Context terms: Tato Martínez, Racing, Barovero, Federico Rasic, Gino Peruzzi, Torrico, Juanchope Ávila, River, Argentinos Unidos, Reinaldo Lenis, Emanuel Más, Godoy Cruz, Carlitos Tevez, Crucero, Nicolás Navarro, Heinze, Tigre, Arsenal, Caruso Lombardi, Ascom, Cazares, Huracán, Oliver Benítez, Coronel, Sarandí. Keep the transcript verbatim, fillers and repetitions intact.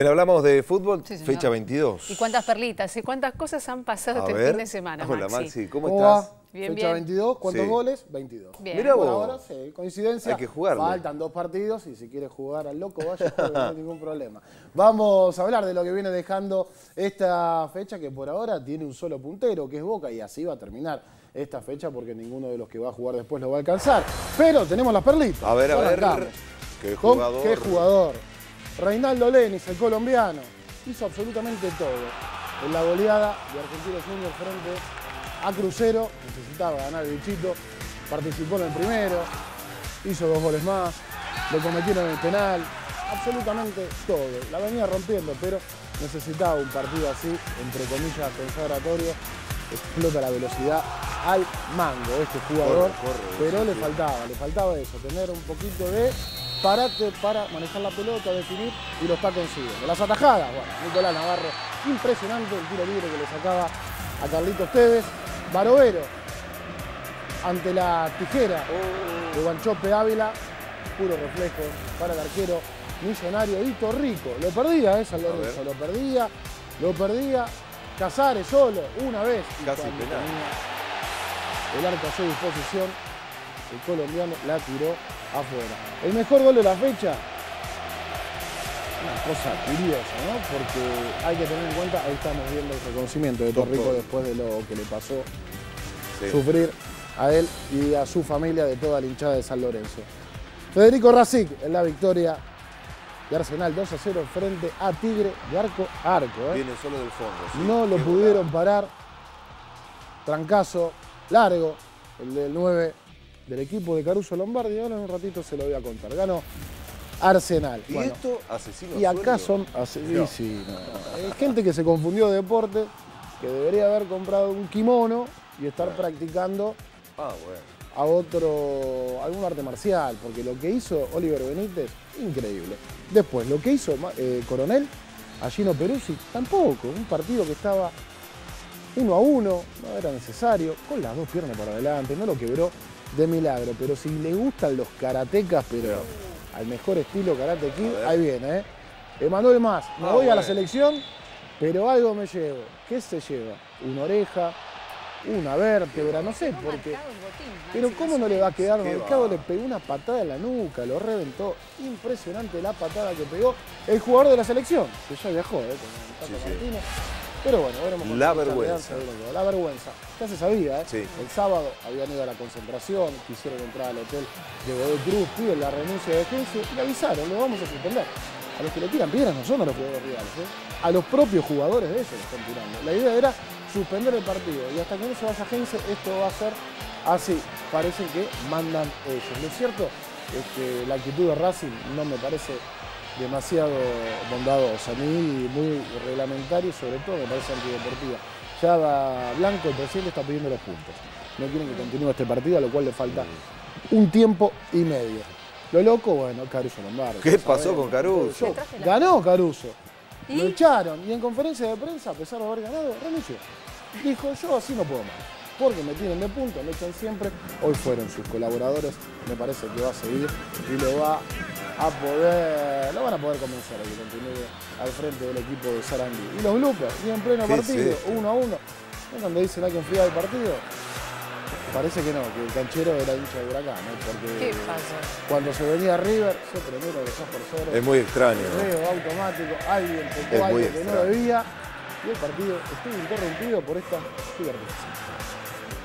Bien, hablamos de fútbol, sí, fecha veintidós. ¿Y cuántas perlitas y cuántas cosas han pasado a este ver. fin de semana, Hola, Maxi. Maxi, ¿cómo Oa. estás? Bien, fecha bien. veintidós, ¿cuántos sí. goles? veintidós. Bien. Mirá vos. Ahora, sí, coincidencia. Hay que jugar. Faltan dos partidos y si quieres jugar al loco, vaya, no hay ningún problema. Vamos a hablar de lo que viene dejando esta fecha, que por ahora tiene un solo puntero, que es Boca, y así va a terminar esta fecha porque ninguno de los que va a jugar después lo va a alcanzar. Pero tenemos las perlitas. A ver, a ver. Arrancamos. ¿Qué jugador? ¿Qué jugador? Reinaldo Lenis, el colombiano, hizo absolutamente todo en la goleada de Argentinos Unidos frente a Crucero. Necesitaba ganar el bichito, participó en el primero, hizo dos goles más, lo cometieron en el penal, absolutamente todo. La venía rompiendo, pero necesitaba un partido así, entre comillas, consagratorio. Explota la velocidad al mango este jugador, corre, corre, pero le faltaba, le faltaba eso, tener un poquito de... parate para manejar la pelota, definir, y lo está consiguiendo. Las atajadas, bueno, Nicolás Navarro, impresionante el tiro libre que le sacaba a Carlitos Tevez. Barovero, ante la tijera de Juanchope Ávila, puro reflejo para el arquero millonario. Y Torrico, lo perdía, esa, ¿eh? Lorenzo, lo perdía, lo perdía. Cazares solo, una vez, y casi penal. El arco a su disposición, el colombiano la tiró afuera. El mejor gol de la fecha, una cosa curiosa, ¿no? Porque hay que tener en cuenta, ahí estamos viendo el reconocimiento de Torrico después de lo que le pasó sí. sufrir a él y a su familia de toda la hinchada de San Lorenzo. Federico Rasic en la victoria de Arsenal dos a cero frente a Tigre, de arco a arco. ¿eh? Viene solo del fondo. Sí. No lo pudieron parar. Trancazo largo, el del nueve. Del equipo de Caruso Lombardi, ahora en un ratito se lo voy a contar. Ganó Arsenal. Y bueno, esto, asesinos. Y acá sueldo? son asesinos. Sí, no. no. Hay gente que se confundió de deporte, que debería haber comprado un kimono y estar bueno. practicando ah, bueno. a otro, algún arte marcial, porque lo que hizo Oliver Benítez, increíble. Después, lo que hizo eh, Coronel a Gino Peruzzi, tampoco. Un partido que estaba uno a uno, no era necesario, con las dos piernas para adelante, no lo quebró de milagro, pero si le gustan los karatecas, pero al mejor estilo Karate Kid, ahí viene, ¿eh? Emanuel Más, me ah, voy bueno. a la selección, pero algo me llevo. ¿Qué se lleva? Una oreja, una vértebra, no sé, porque... Pero ¿cómo no le va a quedar marcado? Le pegó una patada en la nuca, lo reventó. Impresionante la patada que pegó el jugador de la selección, que ya viajó, ¿eh? Con el Tato Martínez. Pero bueno, veremos. La vergüenza. La vergüenza. Ya se sabía, ¿eh? Sí. El sábado habían ido a la concentración, quisieron entrar al hotel de Godoy Cruz, piden la renuncia de Heinze y le avisaron, lo vamos a suspender. A los que le tiran piedras no son a los jugadores rivales, ¿eh? A los propios jugadores de ellos le están tirando. La idea era suspender el partido y hasta que no se vaya Heinze esto va a ser así. Parece que mandan ellos. Lo cierto es que la actitud de Racing no me parece demasiado bondadosa, muy, muy reglamentaria y sobre todo me parece antideportiva. Ya va Blanco, el presidente está pidiendo los puntos. No quieren que continúe este partido, a lo cual le falta un tiempo y medio. Lo loco, bueno, Caruso Lombardi. ¿Qué pasó con Caruso? Ganó Caruso. ¿Y? Lo echaron y en conferencia de prensa, a pesar de haber ganado, renunció. Dijo, yo así no puedo más, porque me tienen de punto, me echan siempre. Hoy fueron sus colaboradores, me parece que va a seguir y lo va a poder, lo van a poder convencer a que continúe al frente del equipo de Sarandí. Y los bloopers, y en pleno partido, sí, sí. uno a uno, ¿no? Cuando dicen hay que enfriar el partido, parece que no, que el canchero era hincha de Huracán, ¿no? Porque ¿qué pasa? Cuando se venía River, se primero que sos por sobre. Es muy extraño. Reo, ¿no? automático, alguien tocó algo que no debía, y el partido estuvo interrumpido por esta divergencia.